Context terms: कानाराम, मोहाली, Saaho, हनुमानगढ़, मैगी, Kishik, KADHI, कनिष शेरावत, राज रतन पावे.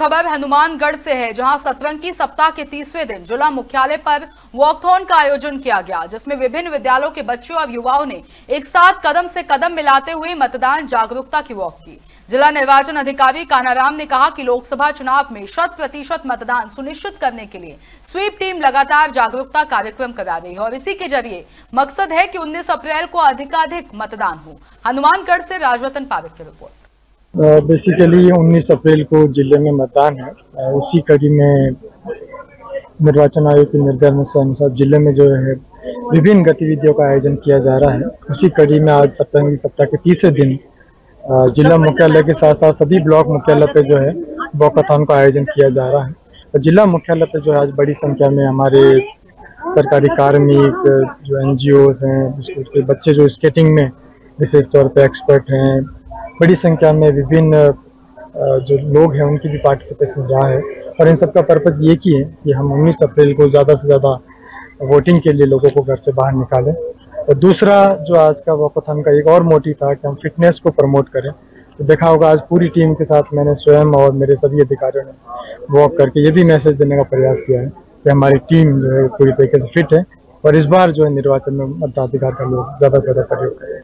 खबर हनुमानगढ़ से है, जहां सतरंगी सप्ताह के 30वें दिन जिला मुख्यालय पर वॉकथॉन का आयोजन किया गया, जिसमें विभिन्न विद्यालयों के बच्चों और युवाओं ने एक साथ कदम से कदम मिलाते हुए मतदान जागरूकता की वॉक की। जिला निर्वाचन अधिकारी कानाराम ने कहा कि लोकसभा चुनाव में 100% मतदान सुनिश्चित करने के लिए स्वीप टीम लगातार जागरूकता कार्यक्रम करा रही है और इसी के जरिए मकसद है कि 19 अप्रैल को अधिकाधिक मतदान हो। हनुमानगढ़ से राज रतन पावे की रिपोर्ट। बेसिकली 19 अप्रैल को जिले में मतदान है, उसी कड़ी में निर्वाचन आयोग के निर्देश अनुसार जिले में जो है विभिन्न गतिविधियों का आयोजन किया जा रहा है। उसी कड़ी में आज सप्ताह के 30वें दिन जिला मुख्यालय के साथ साथ सभी ब्लॉक मुख्यालय पे जो है वॉकथॉन का आयोजन किया जा रहा है। और जिला मुख्यालय पे जो है आज बड़ी संख्या में हमारे सरकारी कार्मिक जो NGOs हैं, उसके बच्चे जो स्केटिंग में विशेष तौर पे एक्सपर्ट हैं, बड़ी संख्या में विभिन्न जो लोग हैं उनकी भी पार्टिसिपेशन रहा है। और इन सबका पर्पज़ ये कि है कि हम 19 अप्रैल को ज़्यादा से ज़्यादा वोटिंग के लिए लोगों को घर से बाहर निकालें। और दूसरा जो आज का वॉकथॉन का एक और मोटिव था कि हम फिटनेस को प्रमोट करें। तो देखा होगा आज पूरी टीम के साथ मैंने स्वयं और मेरे सभी अधिकारियों ने वॉक करके ये भी मैसेज देने का प्रयास किया है कि हमारी टीम जो है पूरी तरीके से फिट है और इस बार जो है निर्वाचन में मताधिकार का लोग ज़्यादा से ज़्यादा प्रयोग करें।